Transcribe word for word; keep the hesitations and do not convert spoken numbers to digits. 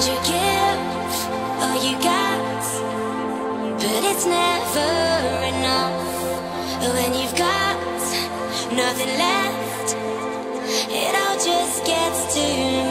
And you give all you got, but it's never enough. When you've got nothing left, it all just gets to